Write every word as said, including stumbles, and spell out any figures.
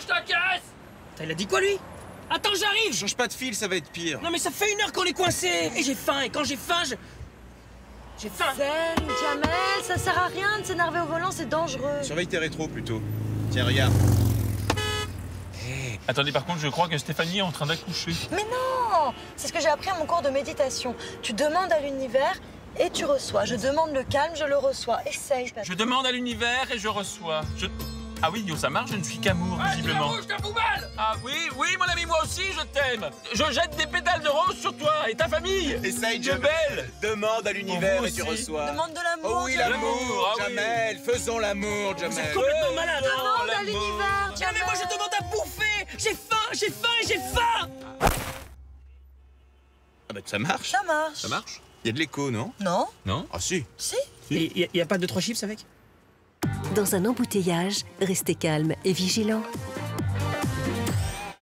je t'inquiète. Il a dit quoi, lui? Attends, j'arrive. Change pas de fil, ça va être pire. Non, mais ça fait une heure qu'on est coincés. Et j'ai faim, et quand j'ai faim, je... J'ai faim. Zen, Jamel, ça sert à rien de s'énerver au volant, c'est dangereux. Surveille tes rétros, plutôt. Tiens, regarde. Hey. Attendez, par contre, je crois que Stéphanie est en train d'accoucher. Mais non! C'est ce que j'ai appris à mon cours de méditation. Tu demandes à l'univers et tu reçois. Je demande le calme, je le reçois. Essaye, Patrick. Je demande à l'univers et je reçois. Je... Ah oui, yo, ça marche, je ne suis qu'amour, ah, visiblement. Rouge, ta poubelle. Ah oui, oui, mon ami, moi aussi, je t'aime. Je jette des pétales de rose sur toi et ta famille. Essaye, Jamel. Demande à l'univers et tu reçois. Demande de l'amour. Oh oui, l'amour, ah, Jamel. Oui. Faisons l'amour, Jamel. Vous êtes complètement malade. Demande à l'univers, Jamel. Mais moi, je demande à bouffer. J'ai faim, j'ai faim, j'ai faim. Ah bah, ça marche. Ça marche. Ça marche. Il y a de l'écho, non? Non. Non? Ah si. Si. Il si. n'y a, a pas deux, trois chips avec? Dans un embouteillage, restez calme et vigilant.